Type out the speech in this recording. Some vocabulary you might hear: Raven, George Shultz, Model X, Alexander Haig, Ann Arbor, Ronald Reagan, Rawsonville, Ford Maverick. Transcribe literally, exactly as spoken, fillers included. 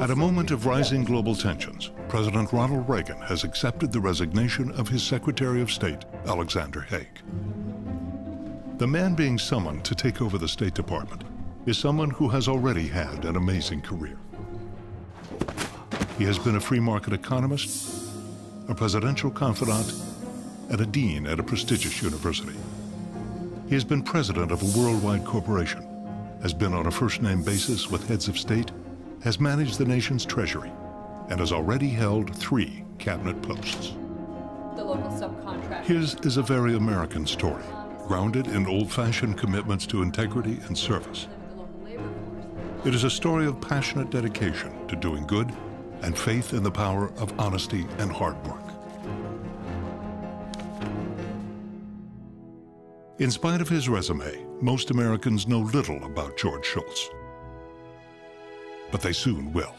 At a moment of rising global tensions, President Ronald Reagan has accepted the resignation of his Secretary of State, Alexander Haig. The man being summoned to take over the State Department is someone who has already had an amazing career. He has been a free market economist, a presidential confidant, and a dean at a prestigious university. He has been president of a worldwide corporation, has been on a first-name basis with heads of state, has managed the nation's treasury, and has already held three cabinet posts. The local subcontractor. His is a very American story, grounded in old-fashioned commitments to integrity and service. It is a story of passionate dedication to doing good and faith in the power of honesty and hard work. In spite of his resume, most Americans know little about George Shultz. But they soon will.